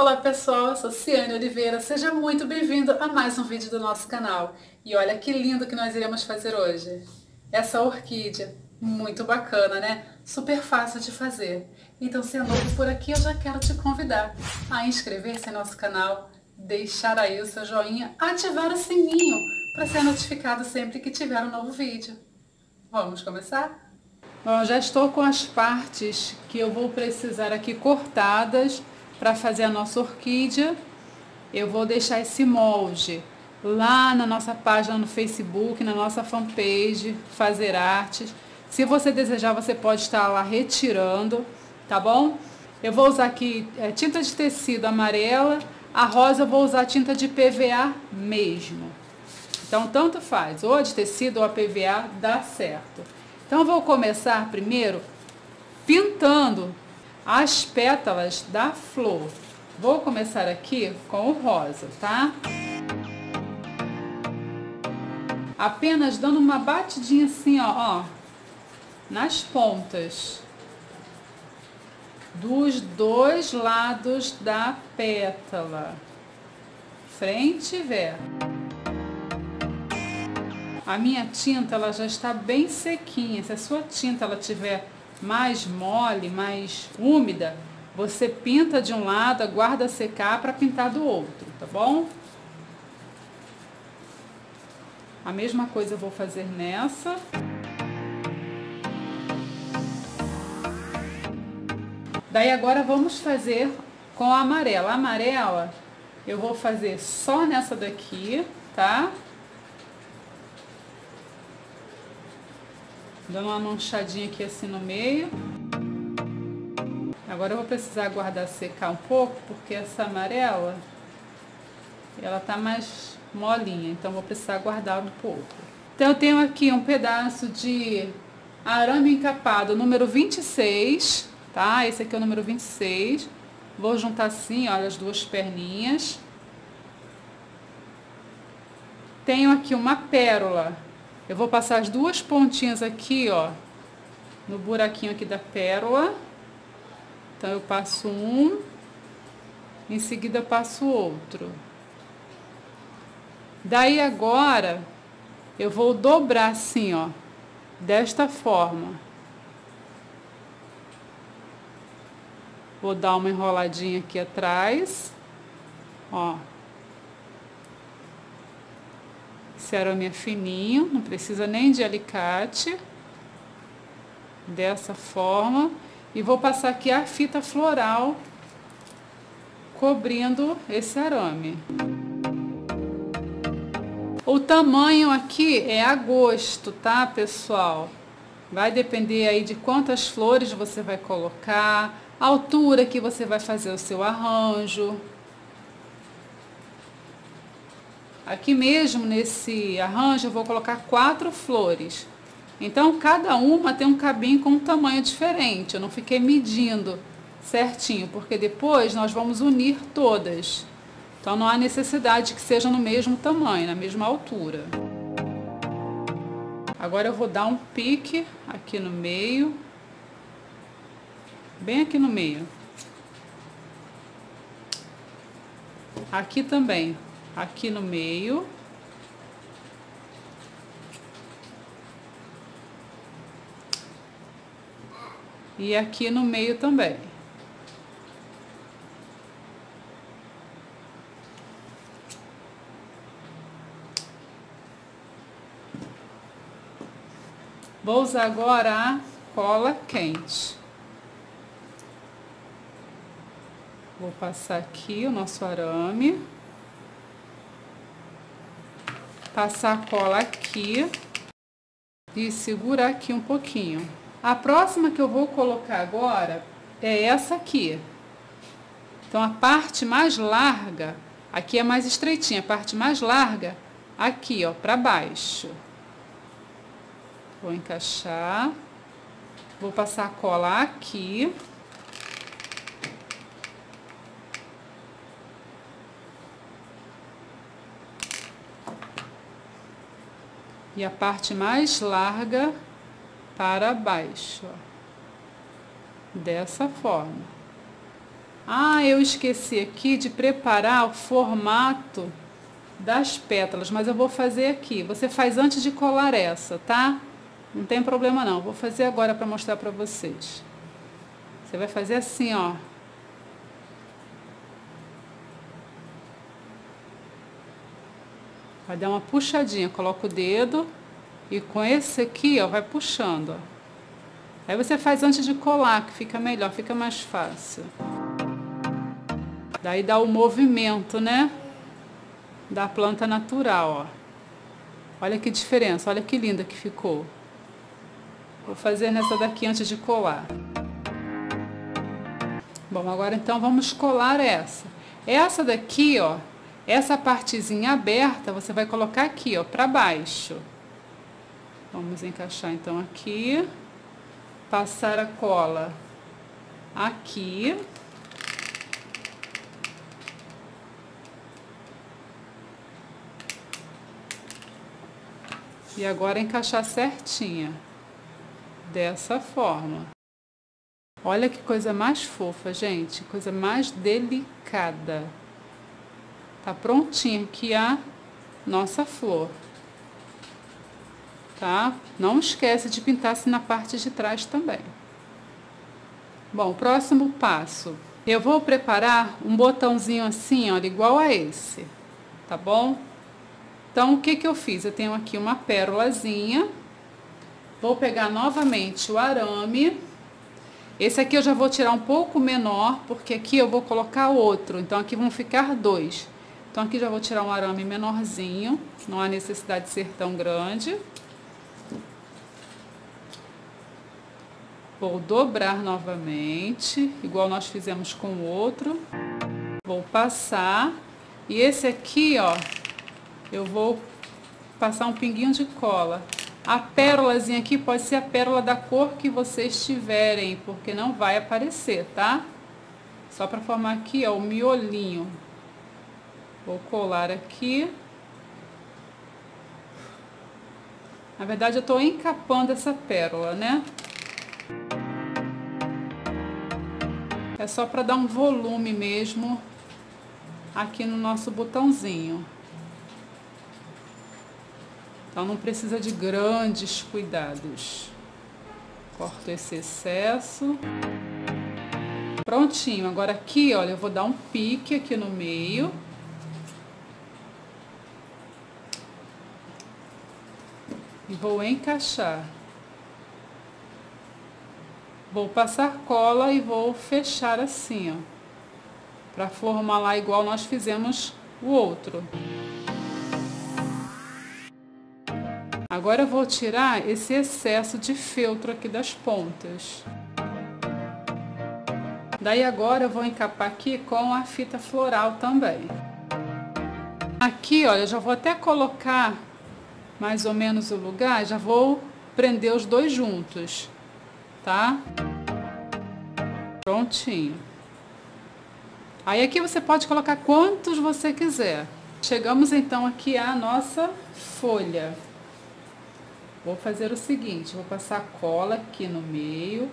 Olá pessoal, eu sou Ciane Oliveira, seja muito bem-vindo a mais um vídeo do nosso canal. E olha que lindo que nós iremos fazer hoje. Essa orquídea, muito bacana, né? Super fácil de fazer. Então, se é novo por aqui, eu já quero te convidar a inscrever-se em nosso canal, deixar aí o seu joinha, ativar o sininho para ser notificado sempre que tiver um novo vídeo. Vamos começar? Bom, já estou com as partes que eu vou precisar aqui cortadas para fazer a nossa orquídea. Eu vou deixar esse molde lá na nossa página no Facebook, na nossa fanpage, Fazer Artes. Se você desejar, você pode estar lá retirando, tá bom? Eu vou usar aqui tinta de tecido amarela, a rosa eu vou usar tinta de PVA mesmo. Então, tanto faz, ou a de tecido ou a PVA, dá certo. Então, eu vou começar primeiro pintando as pétalas da flor. Vou começar aqui com o rosa, tá? Apenas dando uma batidinha assim, ó, nas pontas dos dois lados da pétala, frente e verso. A minha tinta, ela já está bem sequinha. Se a sua tinta ela tiver mais mole, mais úmida, você pinta de um lado, aguarda secar para pintar do outro, tá bom? A mesma coisa eu vou fazer nessa. Daí agora vamos fazer com a amarela. A amarela eu vou fazer só nessa daqui, tá? Dando uma manchadinha aqui assim no meio. Agora eu vou precisar aguardar secar um pouco, porque essa amarela, ela tá mais molinha, então vou precisar aguardar um pouco. Então eu tenho aqui um pedaço de arame encapado número 26, tá? Esse aqui é o número 26. Vou juntar assim, olha, as duas perninhas. Tenho aqui uma pérola. Eu vou passar as duas pontinhas aqui, ó, no buraquinho aqui da pérola. Então, eu passo um, em seguida eu passo o outro. Daí, agora, eu vou dobrar assim, ó, desta forma. Vou dar uma enroladinha aqui atrás, ó. Esse arame é fininho, não precisa nem de alicate, dessa forma. E vou passar aqui a fita floral cobrindo esse arame. O tamanho aqui é a gosto, tá, pessoal? Vai depender aí de quantas flores você vai colocar, a altura que você vai fazer o seu arranjo. Aqui mesmo, nesse arranjo, eu vou colocar 4 flores. Então, cada uma tem um cabinho com um tamanho diferente. Eu não fiquei medindo certinho, porque depois nós vamos unir todas. Então, não há necessidade que seja no mesmo tamanho, na mesma altura. Agora, eu vou dar um pique aqui no meio. Bem aqui no meio. Aqui também. Aqui no meio. E aqui no meio também. Vou usar agora a cola quente. Vou passar aqui o nosso arame. Passar a cola aqui e segurar aqui um pouquinho. A próxima que eu vou colocar agora é essa aqui. Então, a parte mais larga, aqui é mais estreitinha, a parte mais larga, aqui, ó, pra baixo. Vou encaixar. Vou passar a cola aqui. E a parte mais larga para baixo, ó. Dessa forma. Ah, eu esqueci aqui de preparar o formato das pétalas, mas eu vou fazer aqui. Você faz antes de colar essa, tá? Não tem problema não, vou fazer agora para mostrar para vocês. Você vai fazer assim, ó. Vai dar uma puxadinha, coloca o dedo e com esse aqui, ó, vai puxando, ó. Aí você faz antes de colar, que fica melhor, fica mais fácil. Daí dá o movimento, né? Da planta natural, ó. Olha que diferença, olha que linda que ficou. Vou fazer nessa daqui antes de colar. Bom, agora então vamos colar essa. Essa daqui, ó, essa partezinha aberta, você vai colocar aqui, ó, pra baixo. Vamos encaixar então aqui. Passar a cola aqui. E agora encaixar certinha. Dessa forma. Olha que coisa mais fofa, gente. Coisa mais delicada. Tá prontinha aqui a nossa flor. Tá? Não esquece de pintar assim na parte de trás também. Bom, próximo passo. Eu vou preparar um botãozinho assim, olha, igual a esse. Tá bom? Então, o que que eu fiz? Eu tenho aqui uma pérolazinha. Vou pegar novamente o arame. Esse aqui eu já vou tirar um pouco menor, porque aqui eu vou colocar outro. Então, aqui vão ficar dois. Então, aqui já vou tirar um arame menorzinho. Não há necessidade de ser tão grande. Vou dobrar novamente, igual nós fizemos com o outro. Vou passar. E esse aqui, ó, eu vou passar um pinguinho de cola. A pérolazinha aqui pode ser a pérola da cor que vocês tiverem, porque não vai aparecer, tá? Só pra formar aqui, ó, o miolinho. Vou colar aqui. Na verdade, eu tô encapando essa pérola, né? É só para dar um volume mesmo aqui no nosso botãozinho. Então não precisa de grandes cuidados. Corto esse excesso. Prontinho. Agora aqui, olha, eu vou dar um pique aqui no meio. E vou encaixar. Vou passar cola e vou fechar assim, ó, pra formar lá igual nós fizemos o outro. Agora eu vou tirar esse excesso de feltro aqui das pontas. Daí agora eu vou encapar aqui com a fita floral também. Aqui, olha, eu já vou até colocar mais ou menos o lugar, já vou prender os dois juntos. Tá? Prontinho. Aí aqui você pode colocar quantos você quiser. Chegamos então aqui à nossa folha. Vou fazer o seguinte, vou passar cola aqui no meio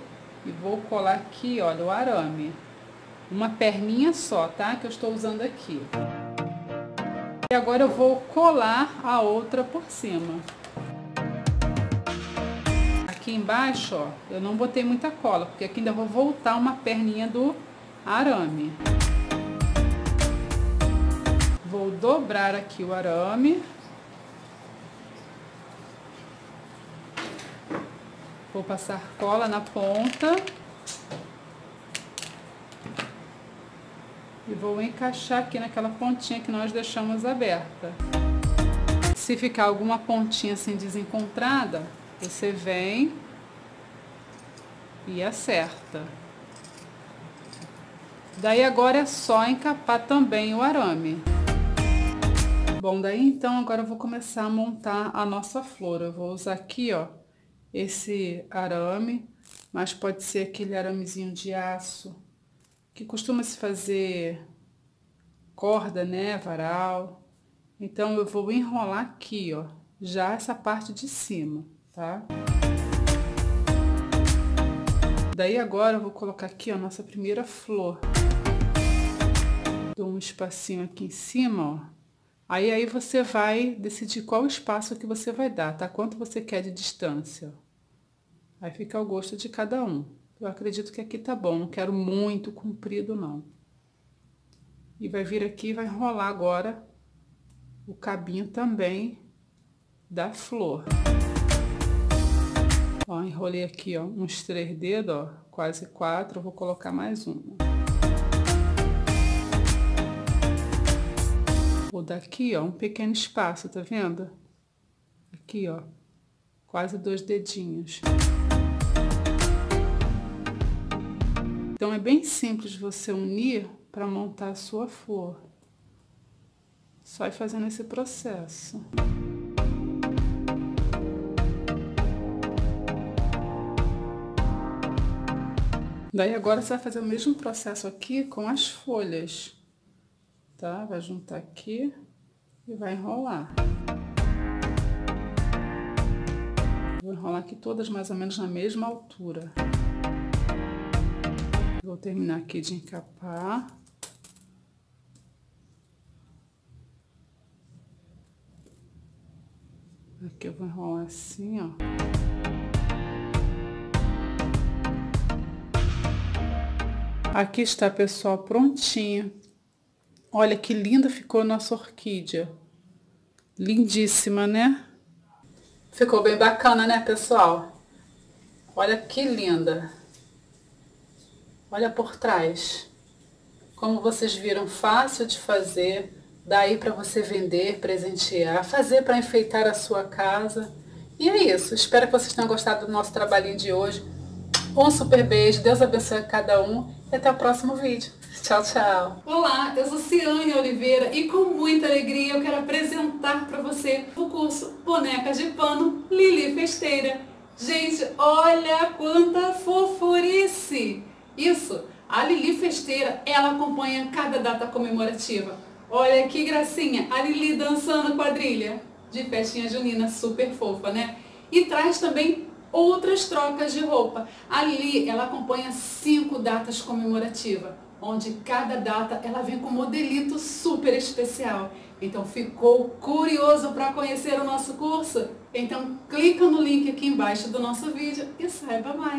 e vou colar aqui, olha, o arame. Uma perninha só, tá? Que eu estou usando aqui. E agora eu vou colar a outra por cima. Aqui embaixo, ó, eu não botei muita cola, porque aqui ainda vou voltar uma perninha do arame. Vou dobrar aqui o arame. Vou passar cola na ponta. E vou encaixar aqui naquela pontinha que nós deixamos aberta. Se ficar alguma pontinha assim desencontrada, você vem e acerta. Daí agora é só encapar também o arame. Bom, daí então agora eu vou começar a montar a nossa flor. Eu vou usar aqui, ó, esse arame, mas pode ser aquele aramezinho de aço, que costuma se fazer corda, né, varal. Então eu vou enrolar aqui, ó, já essa parte de cima. Tá? Daí agora eu vou colocar aqui a nossa primeira flor. dou um espacinho aqui em cima, ó. Aí você vai decidir qual espaço que você vai dar, tá? Quanto você quer de distância. Aí fica ao gosto de cada um. Eu acredito que aqui tá bom, não quero muito comprido, não. E vai vir aqui e vai enrolar agora o cabinho também da flor. Ó, enrolei aqui, ó, uns 3 dedos, ó, quase 4, eu vou colocar mais um. Vou dar aqui, ó, um pequeno espaço, tá vendo? Aqui, ó, quase 2 dedinhos. Então é bem simples você unir para montar a sua flor. Só ir fazendo esse processo. Daí agora você vai fazer o mesmo processo aqui com as folhas. Tá? Vai juntar aqui e vai enrolar. Vou enrolar aqui todas mais ou menos na mesma altura. Vou terminar aqui de encapar. Aqui eu vou enrolar assim, ó. Aqui está, pessoal, prontinho. Olha que linda ficou a nossa orquídea. Lindíssima, né? Ficou bem bacana, né, pessoal? Olha que linda. Olha por trás. Como vocês viram, fácil de fazer. Daí para você vender, presentear, fazer para enfeitar a sua casa. E é isso. Espero que vocês tenham gostado do nosso trabalhinho de hoje. Um super beijo. Deus abençoe cada um. E até o próximo vídeo. Tchau, tchau. Olá, eu sou Ciane Oliveira e com muita alegria eu quero apresentar para você o curso Boneca de Pano Lili Festeira. Gente, olha quanta fofurice! Isso, a Lili Festeira, ela acompanha cada data comemorativa. Olha que gracinha, a Lili dançando quadrilha de festinha junina, super fofa, né? E traz também outras trocas de roupa. A Lili, ela acompanha 5 datas comemorativas, onde cada data ela vem com um modelito super especial. Então, ficou curioso para conhecer o nosso curso? Então, clica no link aqui embaixo do nosso vídeo e saiba mais.